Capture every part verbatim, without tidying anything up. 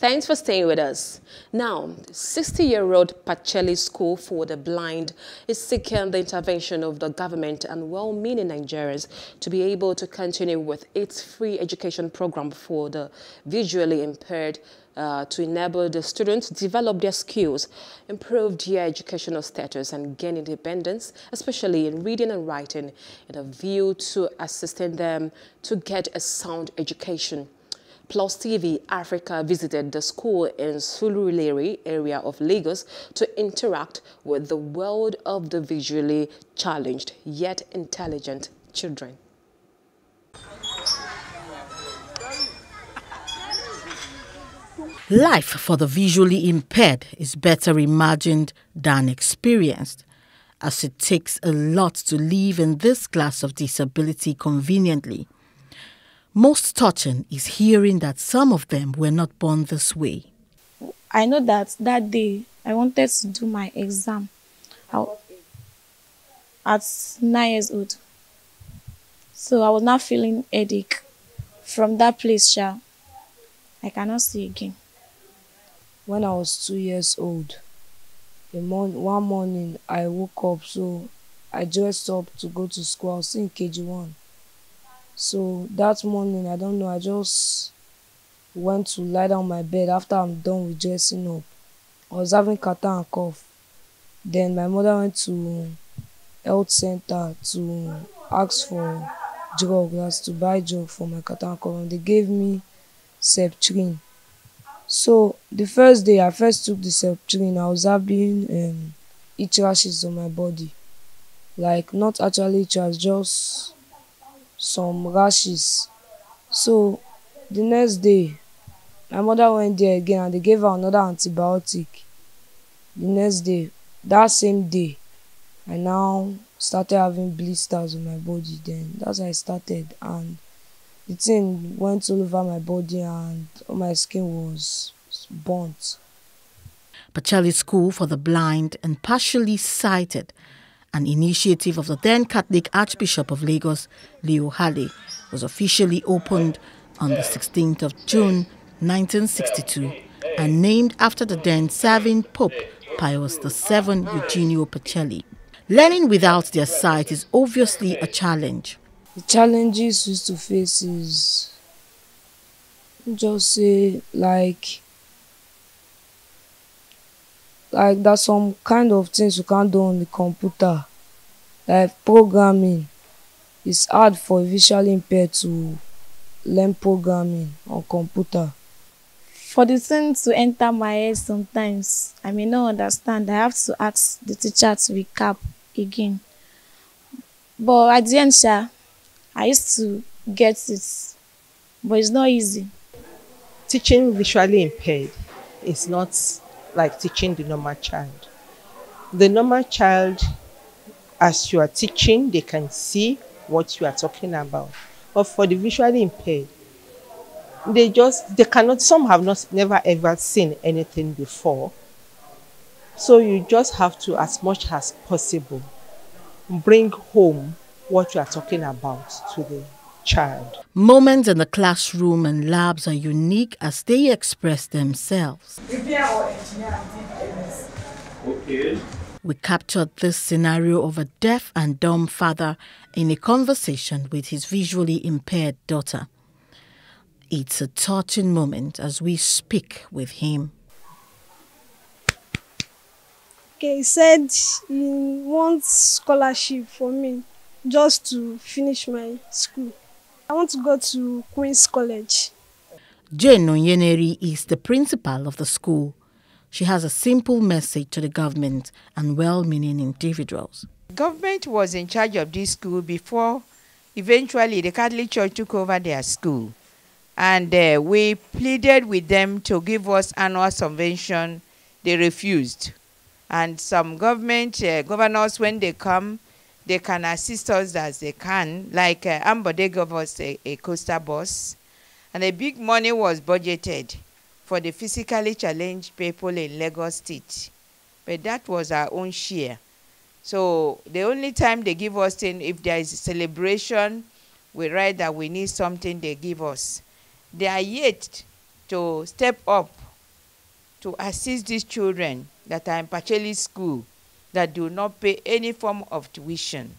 Thanks for staying with us. Now, sixty-year-old Pacelli School for the Blind is seeking the intervention of the government and well-meaning Nigerians to be able to continue with its free education program for the visually impaired uh, to enable the students to develop their skills, improve their educational status and gain independence, especially in reading and writing, in a view to assisting them to get a sound education. Plus T V Africa visited the school in Surulere area of Lagos to interact with the world of the visually challenged yet intelligent children. Life for the visually impaired is better imagined than experienced, as it takes a lot to live in this class of disability conveniently. Most touching is hearing that some of them were not born this way. I know that that day I wanted to do my exam I, at nine years old. So I was not feeling headache. From that place, child, I cannot see again. When I was two years old, the morning, one morning I woke up, so I dressed up to go to school. I was in K G one. So that morning, I don't know, I just went to lie down on my bed after I'm done with dressing up. I was having catarrh and cough. Then my mother went to health center to ask for drug, that's to buy drug for my catarrh and cough. And they gave me Septrin. So the first day I first took the Septrin, I was having um, itch rashes on my body. Like not actually itch rashes, just some rashes. So the next day, my mother went there again and they gave her another antibiotic. The next day, that same day, I now started having blisters on my body. Then that's how I started, and the thing went all over my body and all my skin was burnt. Pacelli School for the Blind and Partially Sighted, an initiative of the then Catholic Archbishop of Lagos, Leo Halle, was officially opened on the sixteenth of June nineteen sixty-two and named after the then serving Pope Pius the seventh, Eugenio Pacelli. Learning without their sight is obviously a challenge. The challenges we used to face is, just say, like, Like, there's some kind of things you can't do on the computer. Like programming. It's hard for visually impaired to learn programming on computer. For the things to enter my head sometimes, I may not understand. I have to ask the teacher to recap again. But at the end, sha, I used to get it. But it's not easy. Teaching visually impaired is not like teaching the normal child. The normal child, as you are teaching, they can see what you are talking about. But for the visually impaired, they just, they cannot, some have not, never ever seen anything before. So you just have to, as much as possible, bring home what you are talking about to the child. Moments in the classroom and labs are unique as they express themselves. Okay. We captured this scenario of a deaf and dumb father in a conversation with his visually impaired daughter. It's a touching moment as we speak with him. Okay, he said he wants scholarship for me just to finish my school. I want to go to Queen's College. Jane Nonyeneri is the principal of the school. She has a simple message to the government and well-meaning individuals. Government was in charge of this school before eventually the Catholic Church took over their school. And uh, we pleaded with them to give us annual subvention. They refused. And some government uh, governors, when they come, they can assist us as they can. Like uh, Amber, they gave us a, a coaster bus. And a big money was budgeted for the physically challenged people in Lagos State. But that was our own share. So the only time they give us thing, if there is a celebration, we write that we need something, they give us. They are yet to step up to assist these children that are in Pacelli School that do not pay any form of tuition.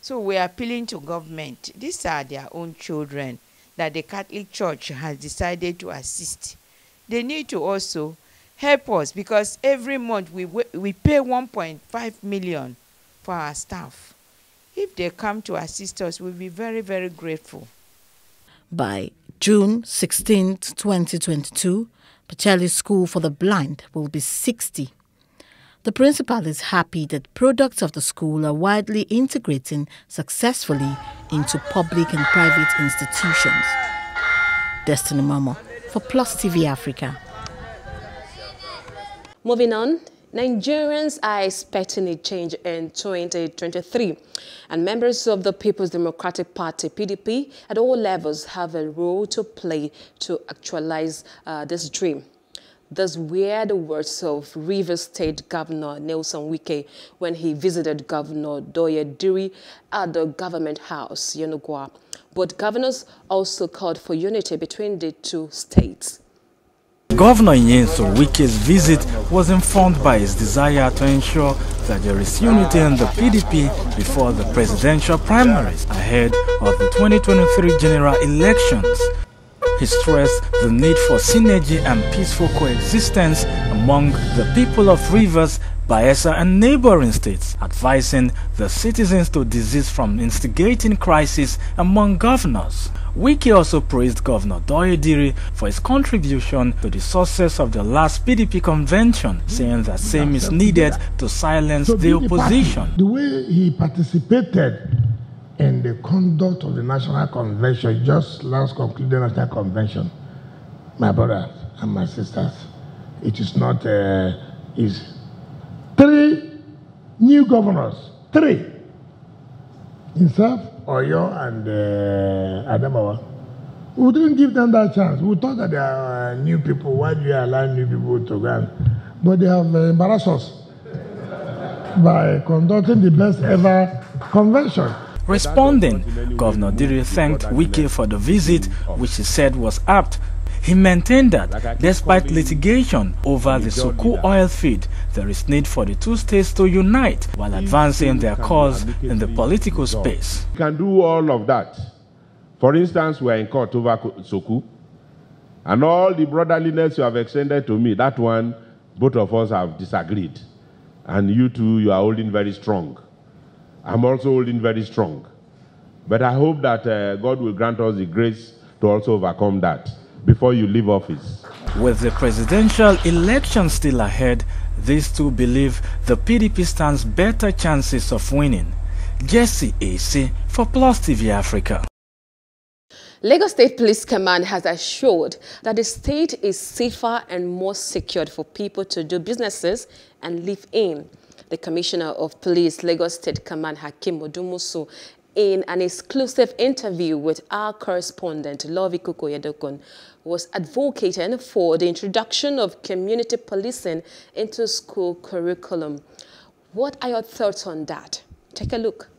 So we are appealing to government. These are their own children that the Catholic Church has decided to assist. They need to also help us, because every month we, we pay one point five million dollars for our staff. If they come to assist us, we'll be very, very grateful. By June sixteenth, twenty twenty-two, Pacelli School for the Blind will be sixty. The principal is happy that products of the school are widely integrating successfully into public and private institutions. Destiny Momoh for Plus T V Africa. Moving on, Nigerians are expecting a change in twenty twenty-three, and members of the People's Democratic Party, P D P, at all levels have a role to play to actualize uh, this dream. Those were the words of Rivers State Governor Nelson Wike when he visited Governor Douye Diri at the government house, Yenugwa. But governors also called for unity between the two states. Governor Nelson Wike's visit was informed by his desire to ensure that there is unity in the P D P before the presidential primaries ahead of the twenty twenty-three general elections. He stressed the need for synergy and peaceful coexistence among the people of Rivers, Bayelsa and neighboring states, advising the citizens to desist from instigating crisis among governors. Wike also praised Governor Douye Diri for his contribution to the success of the last P D P convention, saying that same is needed to silence so the opposition. Party, the way he participated in the conduct of the National Convention, just last concluded National Convention, my brothers and my sisters, it is not uh, easy. Three new governors, three, himself, Oyo, and uh, Adamawa. We didn't give them that chance. We thought that they are uh, new people. Why do you allow new people to go? But they have uh, embarrassed us by conducting the best ever convention. Responding, Governor Diri thanked Wike for the visit, which he said was apt. He maintained that, despite litigation over the Soku oil field, there is need for the two states to unite while advancing their cause in the political space. We can do all of that. For instance, we are in court over Soku, and all the brotherliness you have extended to me, that one, both of us have disagreed. And you two, you are holding very strong. I'm also holding very strong. But I hope that uh, God will grant us the grace to also overcome that before you leave office. With the presidential election still ahead, these two believe the P D P stands better chances of winning. Jesse A C for Plus T V Africa. Lagos State Police Command has assured that the state is safer and more secured for people to do businesses and live in. The Commissioner of Police, Lagos State Command, Hakeem Odumosu, in an exclusive interview with our correspondent, Lovi Koko, was advocating for the introduction of community policing into school curriculum. What are your thoughts on that? Take a look.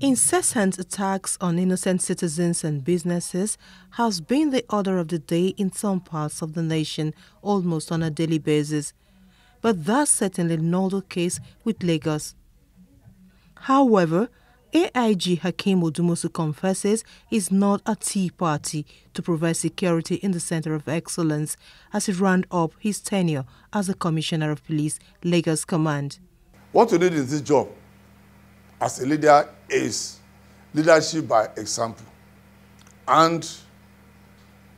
Incessant attacks on innocent citizens and businesses has been the order of the day in some parts of the nation almost on a daily basis. But that's certainly not the case with Lagos. However, A I G Hakeem Odumosu confesses is not a tea party to provide security in the Center of Excellence as he round up his tenure as the Commissioner of Police, Lagos Command. What you need in this job as a leader is leadership by example and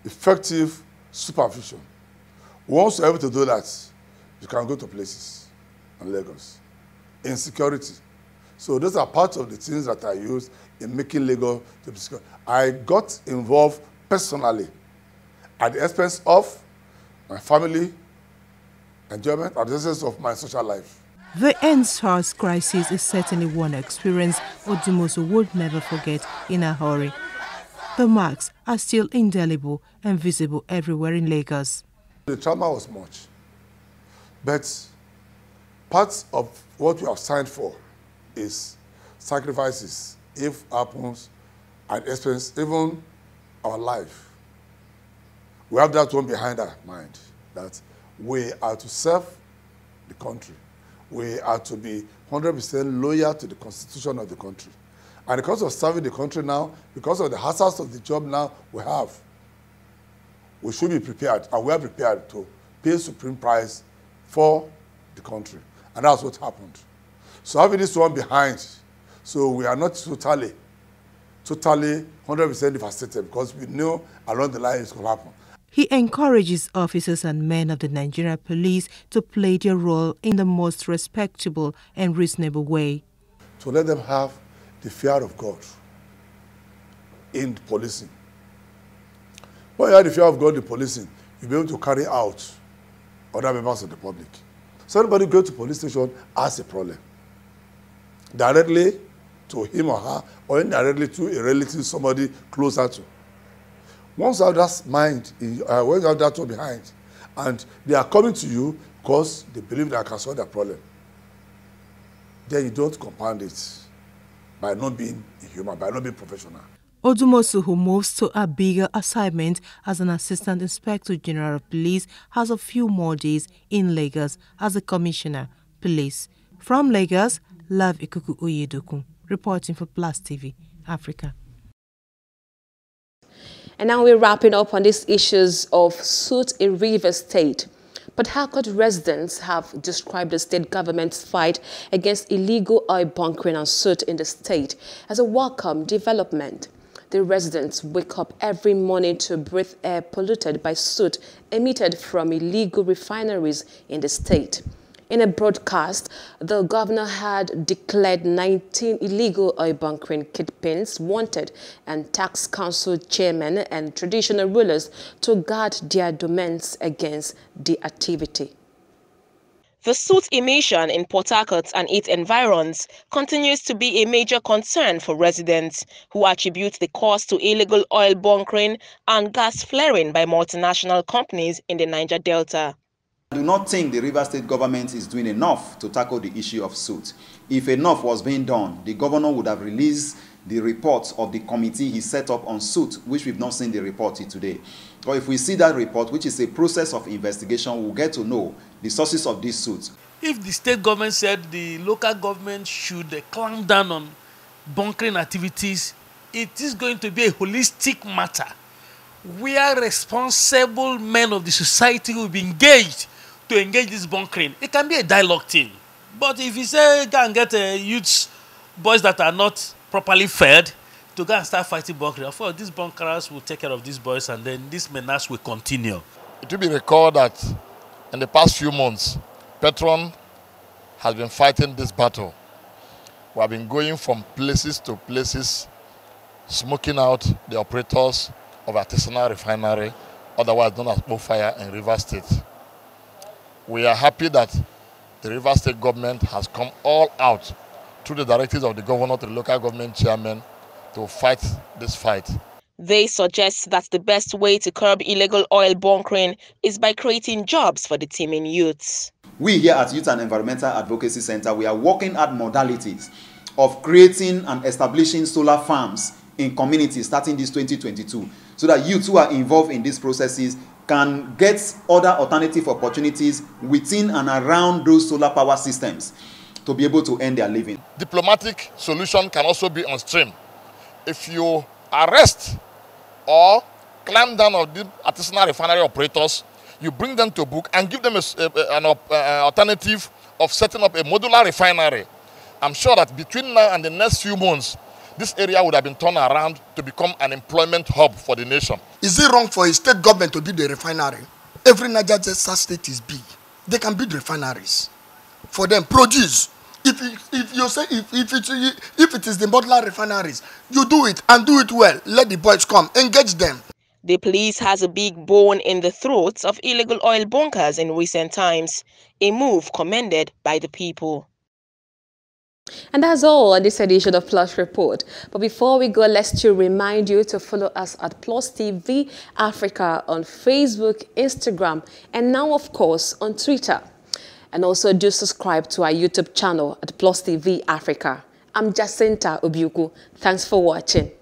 effective supervision. Once you're able to do that, you can go to places in Lagos. Insecurity. So those are part of the things that I use in making Lagos to be secure. I got involved personally at the expense of my family, enjoyment, at the expense of my social life. The Ensors crisis is certainly one experience Odumosu would never forget in a hurry. The marks are still indelible and visible everywhere in Lagos. The trauma was much. But part of what we have signed for is sacrifices, if happens, and experience even our life. We have that one behind our mind, that We are to serve the country. We are to be one hundred percent loyal to the constitution of the country. And because of serving the country now, because of the hazards of the job now we have, we should be prepared, and we are prepared to pay supreme price for the country. And that's what happened. So having this one behind, so we are not totally, totally one hundred percent devastated, because we know along the line it's going to happen. He encourages officers and men of the Nigerian police to play their role in the most respectable and reasonable way. To let them have the fear of God in policing. When you have the fear of God in policing, you'll be able to carry out other members of the public. So anybody go to police station has a problem. Directly to him or her, or indirectly to a relative, somebody closer to. Once you have that mind, uh, once you have that one behind, and they are coming to you because they believe that I can solve their problem, then you don't compound it by not being human, by not being professional. Odumosu, who moves to a bigger assignment as an Assistant Inspector General of Police, has a few more days in Lagos as a Commissioner, Police. From Lagos, Lovi Koko, reporting for Plus T V Africa. And now we're wrapping up on these issues of suit in Rivers State. But Harcourt residents have described the state government's fight against illegal oil bunkering and soot in the state as a welcome development. The residents wake up every morning to breathe air polluted by soot emitted from illegal refineries in the state. In a broadcast, the governor had declared nineteen illegal oil bunkering kingpins wanted and tax council chairmen and traditional rulers to guard their domains against the activity. The soot emission in Port Harcourt and its environs continues to be a major concern for residents, who attribute the cause to illegal oil bunkering and gas flaring by multinational companies in the Niger Delta. I do not think the Rivers State government is doing enough to tackle the issue of soot. If enough was being done, the governor would have released the report of the committee he set up on soot, which we've not seen the report till today. Or if we see that report, which is a process of investigation, we'll get to know the sources of this soot. If the state government said the local government should clamp down on bunkering activities, it is going to be a holistic matter. We are responsible men of the society who will be engaged to engage this bunkering. It can be a dialogue thing. But if you say, go and get a youth boys that are not properly fed to go and start fighting bunkering, of course, these bunkerers will take care of these boys, and then this menace will continue. It will be recalled that in the past few months, Petron has been fighting this battle. We have been going from places to places, smoking out the operators of artisanal refinery, otherwise known as Bow Fire, in Rivers State. We are happy that the Rivers State government has come all out through the directives of the governor to the local government chairman to fight this fight. They suggest that the best way to curb illegal oil bunkering is by creating jobs for the teeming youths. We here at Youth and Environmental Advocacy Center, we are working at modalities of creating and establishing solar farms in communities starting this twenty twenty-two, so that youths who are involved in these processes can get other alternative opportunities within and around those solar power systems to be able to earn their living. Diplomatic solution can also be on stream. If you arrest or clamp down on the artisanal refinery operators, you bring them to book and give them a, a, an alternative of setting up a modular refinery. I'm sure that between now and the next few months, this area would have been turned around to become an employment hub for the nation. Is it wrong for a state government to build a refinery? Every Niger Delta state is big. They can build refineries. For them, produce. If, if, you say, if, if, it, if it is the modular refineries, you do it and do it well. Let the boys come. Engage them. The police has a big bone in the throats of illegal oil bunkers in recent times, a move commended by the people. And that's all on this edition of Plus Report. But before we go, let's just remind you to follow us at Plus T V Africa on Facebook, Instagram, and now, of course, on Twitter. And also do subscribe to our YouTube channel at Plus T V Africa. I'm Jacinta Obiukwu. Thanks for watching.